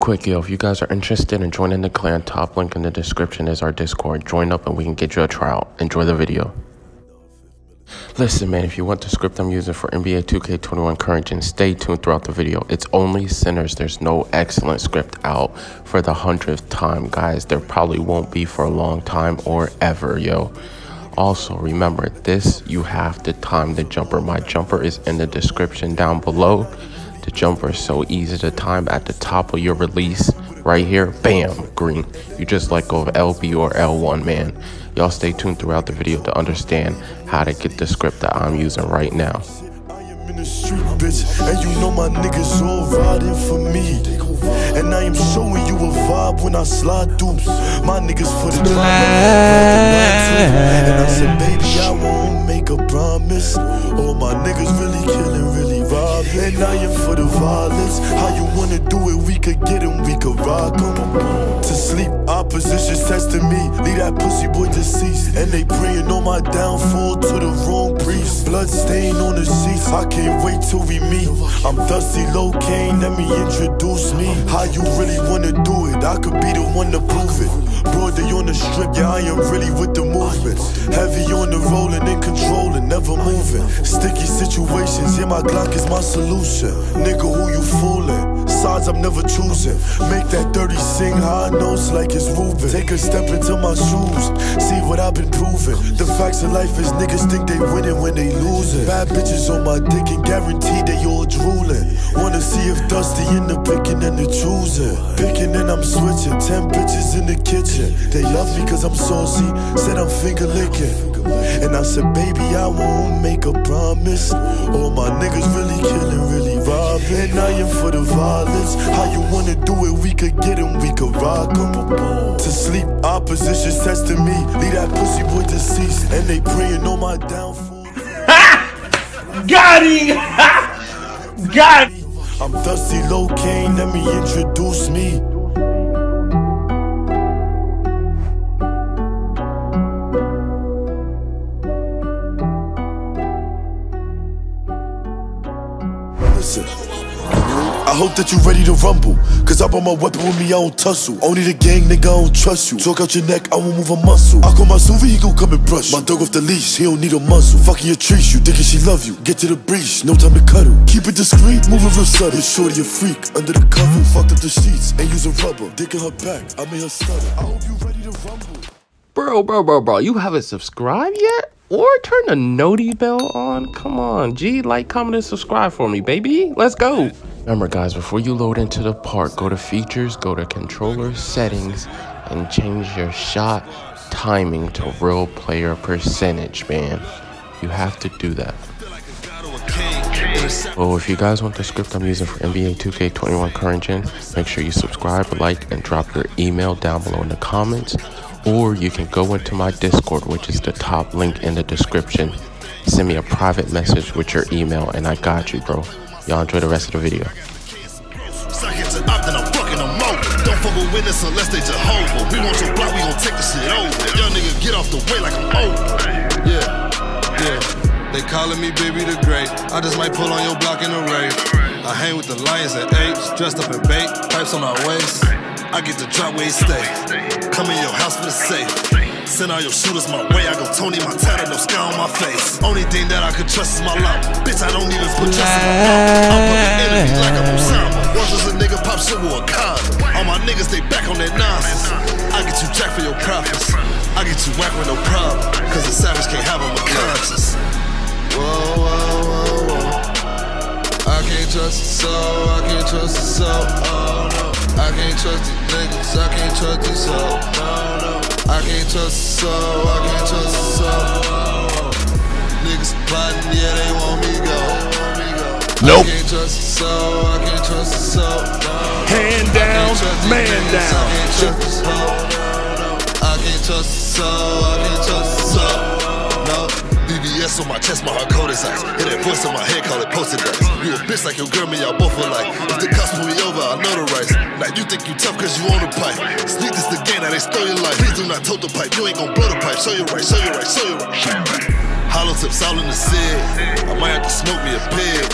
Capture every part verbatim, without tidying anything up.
Quick, yo, if you guys are interested in joining the clan, top link in the description is our Discord. Join up and we can get you a trial. Enjoy the video. Listen, man, if you want the script I'm using for N B A two K twenty-one current gen, stay tuned throughout the video. It's only sinners. There's no excellent script out for the hundredth time, guys. There probably won't be for a long time or ever, yo. Also, remember this, you have to time the jumper. My jumper is in the description down below. The jumper is so easy to time at the top of your release right here. Bam, green. You just let go of L B or L one, man. Y'all stay tuned throughout the video to understand how to get the script that I'm using right now. I am in the street, bitch, and you know my niggas all riding for me. And I am showing you a vibe when I slide through. My niggas for the time. And I said, baby, I won't make a promise. All my niggas really killing, really. And I am for the violence. How you wanna do it? We could get him, we could rock him. To sleep, opposition's testing me. Leave that pussy boy deceased. And they praying on my downfall to the wrong priest. Blood stain on the sheets. I can't wait till we meet. I'm Dusty Locane, let me introduce me. How you really wanna do it? I could be the one to prove it. Bro, they on the strip, yeah, I am really with the movements. Heavy on the rolling and controlling, never moving. Sticky situations, yeah, my Glock is my solution. Nigga, who you fooling? Sides I'm never choosing. Make that dirty sing high notes like it's Ruben. Take a step into my shoes, see what I've been proving. The facts of life is niggas think they winning when they losing. Bad bitches on my dick and guaranteed they all drooling. Wanna see if Dusty in the picking and the choosing. Picking and I'm switching, ten bitches in the kitchen. They love me cause I'm saucy, said I'm finger licking. And I said, baby, I won't make a promise. All my niggas really killing, really robbing. And I am for the violence. How you wanna do it? We could get him, we could rock him. To sleep, opposition's testing me. Leave that pussy boy deceased. And they praying on my downfall. Ha! Got him! Got him! I'm Dusty Locane, let me introduce me. I hope that you ready to rumble. Cause I brought my weapon with me, I don't tussle. Only the gang, nigga, I don't trust you. Talk out your neck, I won't move a muscle. I call my Suvi, he gon' come and brush you. My dog off the leash, he don't need a muscle. Fucking your trees, you thinking she love you. Get to the breach, no time to cuddle. Keep it discreet, moving real subtle. Shorty a freak, under the cover. Fucked up the sheets, ain't using rubber. Dick in her back, I made her stutter. I hope you ready to rumble. Bro, bro, bro, bro, you haven't subscribed yet? Or turn the noti bell on. Come on, G, like, comment, and subscribe for me, baby. Let's go. Remember, guys, before you load into the part, go to features, go to controller settings, and change your shot timing to real player percentage, man. You have to do that. Well, if you guys want the script I'm using for N B A two K twenty-one current gen, make sure you subscribe, like, and drop your email down below in the comments. Or you can go into my Discord, which is the top link in the description. Send me a private message with your email, and I got you, bro. Y'all enjoy the rest of the video. Don't fuck with witness unless they Jehovah. We want your block, we gon' take this shit over. Young nigga, get off the way like I'm old. Yeah, yeah. They calling me baby the great. I just might pull on your block in a rave. I hang with the lions and apes, dressed up in bait, pipes on our waist. I get the drop where he stay. Come in your house for the safe. Send all your shooters my way. I go Tony Montana, no scar on my face. Only thing that I could trust is my life. Bitch, I don't even put trust in my mouth. I'm fucking enemy like I'm Osama. Once was a nigga pop shit with a condom. All my niggas, they back on that nonsense. I get you jacked for your profits. I get you whack with no problem. Cause a savage can't have on my conscience. Whoa, whoa, whoa, whoa. I can't trust the soul. I can't trust the soul. Oh, no. I can't trust these niggas, I can't trust these soul. No, no. I can't trust soul, I can't trust the soul. Niggas plotting, yeah, they want me go. Nope. I can't trust the soul, I can't trust the soul. Hand down, man down. I can't trust the soul. I can't trust the soul, I can't trust the soul. No. B B S on my chest, my heart cold as ice. Hit that voice on my head, call it posted dice. You a bitch like your girl, me, y'all both alike. If the cops pull me over, I know the rights. Now you think you tough cause you own the pipe. Sneak this the game, now they stole your life. Please do not tote the pipe, you ain't gon' blow the pipe. Show your right, show your right, show your right. Hollow tips all in the city. I might have to smoke me a pig.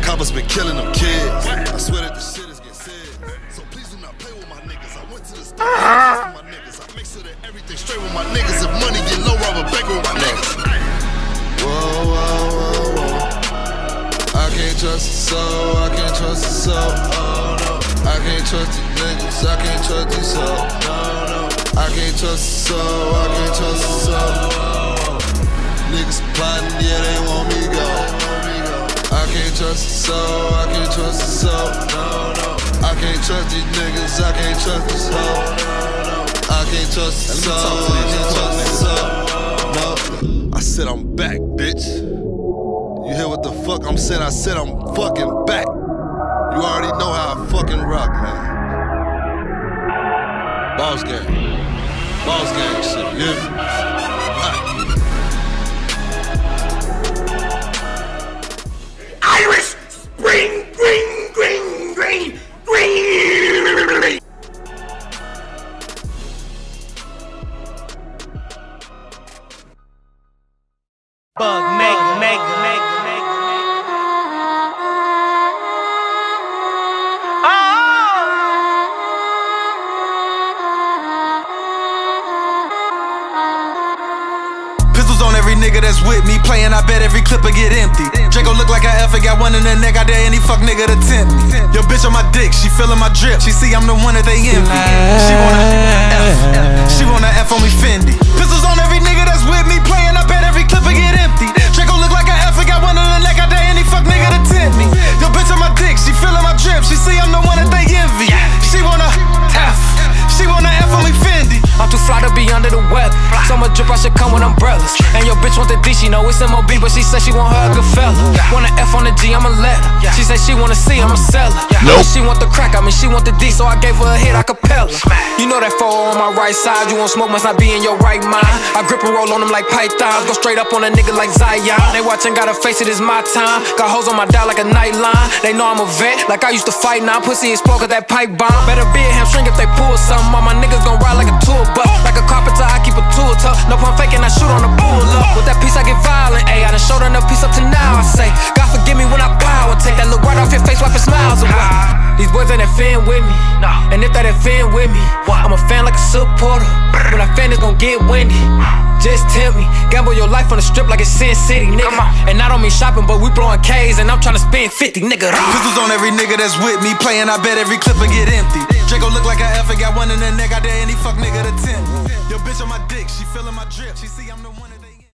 Coppers been killing them kids. I swear that this shit is getting said. So please do not it to the store. I make sure that everything's straight with my niggas. If money get low, I'm a banker with my niggas. Whoa, whoa, whoa, whoa. I can't trust the soul, I can't trust the soul. Oh, no. I can't trust the niggas, I can't trust the soul. No, no. I can't trust the soul, I can't trust the soul. Niggas plotting, yeah, they want me gone. I can't trust the soul, I can't trust the soul. No, no. I can't trust these niggas, I can't trust this soul. No, no. I can't trust the soul, I can't trust the soul. No. I said I'm back, bitch. You hear what the fuck I'm saying? I said I'm fucking back. You already know how I fucking rock, man. Boss gang. Boss gang shit, yeah. That's with me playing, I bet every clipper get empty. Draco look like I ever got one in the neck. I dare any fuck nigga to tempt me. Yo bitch on my dick, she feeling my drip. She see I'm the one that they envy. She wanna F, she wanna F on me Fendi. Pistols on every nigga that's with me playing, I bet every clipper get empty. Draco look like I ever got one in the neck. I dare any fuck nigga to tempt me. Yo bitch on my dick, she feeling my drip. She see I'm the one that they envy. She wanna F. She wanna F on me Fendi. I'm too fly to be under the web. So much drip, I should come with umbrellas. And your bitch want the D, she know it's M O B, but she said she want her a good fella. Wanna F on the G, I'ma let her. She said she wanna C, I'ma sell her. Nope. She want the crack, I mean she want the D, so I gave her a hit a cappella. You know that four on my right side, you want smoke, must not be in your right mind. I grip and roll on them like pythons, go straight up on a nigga like Zion. They watching, gotta face it, it's my time. Got hoes on my dial like a nightline. They know I'm a vet, like I used to fight. Now pussy explode with that pipe bomb. Better be a hamstring if they pull something. All my niggas gon' ride like a tool bus. Like a carpenter, I keep a tool tuck. No pun faking, I shoot on the bull up. With that piece, I get violent, ayy. I done showed enough piece up to now, I say. God forgive me when I power take that look right off your face, wiping smiles away. These boys ain't that fan with me. And if that ain't fan with me, I'm a fan like a supporter. When I fan, it's gon' get windy. Just tempt me. Gamble your life on the strip like it's Sin City, nigga. And I don't mean shopping, but we blowing K's and I'm tryna spend fifty, nigga. Pistols on every nigga that's with me playing, I bet every clipper get empty. Draco look like I ever got one in the neck. I dare any fuck nigga to tempt me. Yo bitch on my dick, she feeling my drip. She see I'm the one.